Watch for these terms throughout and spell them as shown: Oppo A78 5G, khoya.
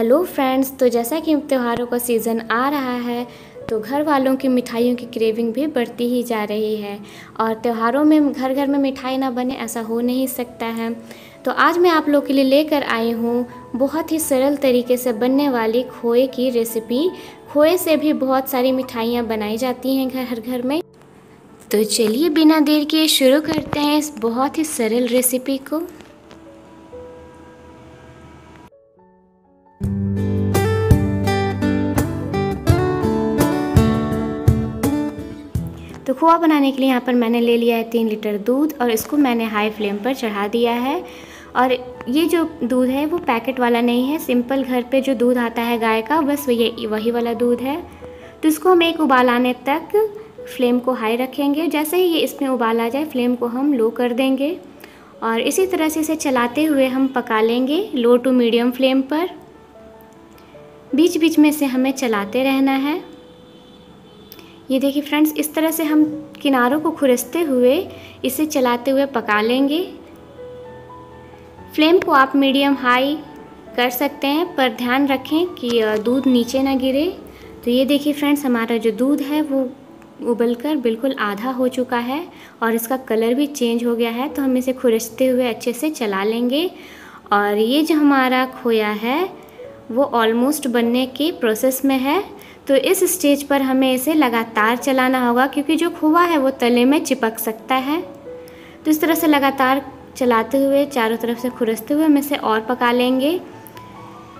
Hello friends, तो जैसा कि त्योहारों का सीज़न आ रहा है तो घर वालों की मिठाइयों की क्रेविंग भी बढ़ती ही जा रही है और त्योहारों में घर घर में मिठाई ना बने ऐसा हो नहीं सकता है। तो आज मैं आप लोग के लिए लेकर आई हूँ बहुत ही सरल तरीके से बनने वाली खोए की रेसिपी। खोए से भी बहुत सारी मिठाइयाँ बनाई जाती हैं घर में। तो चलिए बिना देर किए शुरू करते हैं इस बहुत ही सरल रेसिपी को। तो खोआ बनाने के लिए यहाँ पर मैंने ले लिया है 3 लीटर दूध और इसको मैंने हाई फ्लेम पर चढ़ा दिया है। और ये जो दूध है वो पैकेट वाला नहीं है, सिंपल घर पे जो दूध आता है गाय का बस वही वाला दूध है। तो इसको हम एक उबाल आने तक फ्लेम को हाई रखेंगे। जैसे ही ये इसमें उबाल आ जाए फ्लेम को हम लो कर देंगे और इसी तरह से इसे चलाते हुए हम पका लेंगे लो टू मीडियम फ्लेम पर। बीच बीच में से हमें चलाते रहना है। ये देखिए फ्रेंड्स, इस तरह से हम किनारों को खुरसते हुए इसे चलाते हुए पका लेंगे। फ्लेम को आप मीडियम हाई कर सकते हैं पर ध्यान रखें कि दूध नीचे ना गिरे। तो ये देखिए फ्रेंड्स, हमारा जो दूध है वो उबलकर बिल्कुल आधा हो चुका है और इसका कलर भी चेंज हो गया है। तो हम इसे खुरसते हुए अच्छे से चला लेंगे और ये जो हमारा खोया है वो ऑलमोस्ट बनने के प्रोसेस में है। तो इस स्टेज पर हमें इसे लगातार चलाना होगा क्योंकि जो खोआ है वो तले में चिपक सकता है। तो इस तरह से लगातार चलाते हुए चारों तरफ से खुरसते हुए हम इसे और पका लेंगे।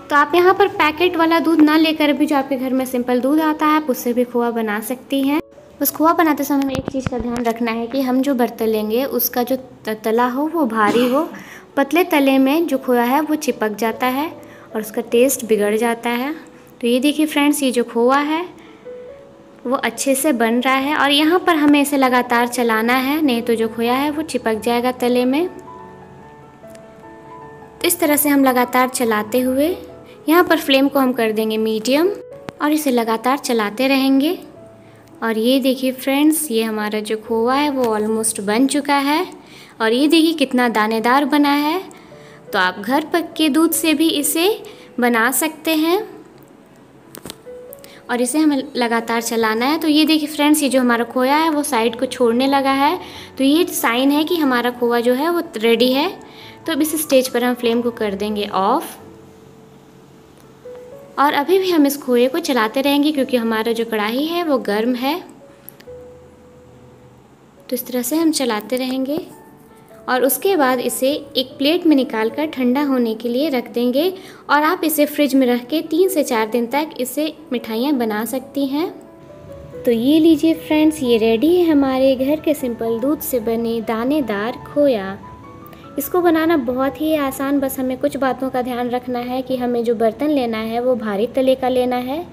तो आप यहाँ पर पैकेट वाला दूध ना लेकर भी जो आपके घर में सिंपल दूध आता है आप उससे भी खोआ बना सकती हैं। उस खोआ बनाते समय हमें एक चीज़ का ध्यान रखना है कि हम जो बर्तन लेंगे उसका जो तला हो वो भारी हो। पतले तले में जो खोया है वो चिपक जाता है और उसका टेस्ट बिगड़ जाता है। तो ये देखिए फ्रेंड्स, ये जो खोआ है वो अच्छे से बन रहा है और यहाँ पर हमें इसे लगातार चलाना है, नहीं तो जो खोया है वो चिपक जाएगा तले में। तो इस तरह से हम लगातार चलाते हुए यहाँ पर फ्लेम को हम कर देंगे मीडियम और इसे लगातार चलाते रहेंगे। और ये देखिए फ्रेंड्स, ये हमारा जो खोआ है वो ऑलमोस्ट बन चुका है और ये देखिए कितना दानेदार बना है। तो आप घर पके दूध से भी इसे बना सकते हैं और इसे हमें लगातार चलाना है। तो ये देखिए फ्रेंड्स, ये जो हमारा खोया है वो साइड को छोड़ने लगा है। तो ये साइन है कि हमारा खोआ जो है वो रेडी है। तो अब इस स्टेज पर हम फ्लेम को कर देंगे ऑफ और अभी भी हम इस खोए को चलाते रहेंगे क्योंकि हमारा जो कढ़ाई है वो गर्म है। तो इस तरह से हम चलाते रहेंगे और उसके बाद इसे एक प्लेट में निकालकर ठंडा होने के लिए रख देंगे और आप इसे फ्रिज में रख के 3 से 4 दिन तक इसे मिठाइयाँ बना सकती हैं। तो ये लीजिए फ्रेंड्स, ये रेडी है हमारे घर के सिंपल दूध से बने दानेदार खोया। इसको बनाना बहुत ही आसान, बस हमें कुछ बातों का ध्यान रखना है कि हमें जो बर्तन लेना है वो भारी तले का लेना है।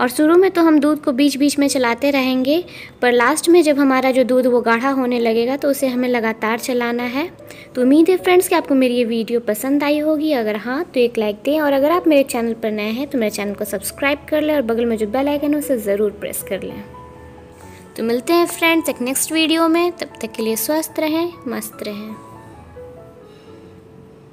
और शुरू में तो हम दूध को बीच बीच में चलाते रहेंगे पर लास्ट में जब हमारा जो दूध वो गाढ़ा होने लगेगा तो उसे हमें लगातार चलाना है। तो उम्मीद है फ्रेंड्स कि आपको मेरी ये वीडियो पसंद आई होगी। अगर हाँ तो एक लाइक दें और अगर आप मेरे चैनल पर नए हैं तो मेरे चैनल को सब्सक्राइब कर लें और बगल में जो बेल आइकन है उसे ज़रूर प्रेस कर लें। तो मिलते हैं फ्रेंड्स एक नेक्स्ट वीडियो में, तब तक के लिए स्वस्थ रहें, मस्त रहें।